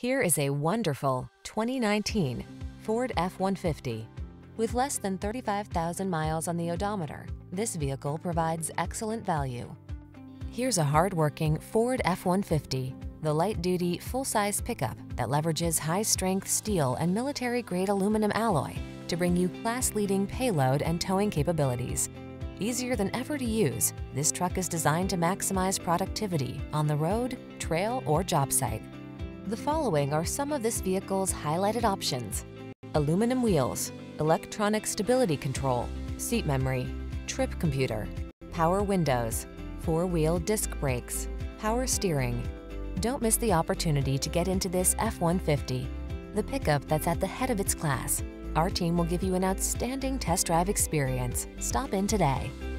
Here is a wonderful 2019 Ford F-150. With less than 35,000 miles on the odometer, this vehicle provides excellent value. Here's a hard-working Ford F-150, the light-duty, full-size pickup that leverages high-strength steel and military-grade aluminum alloy to bring you class-leading payload and towing capabilities. Easier than ever to use, this truck is designed to maximize productivity on the road, trail, or job site. The following are some of this vehicle's highlighted options: aluminum wheels, electronic stability control, seat memory, trip computer, power windows, four-wheel disc brakes, power steering. Don't miss the opportunity to get into this F-150, the pickup that's at the head of its class. Our team will give you an outstanding test drive experience. Stop in today.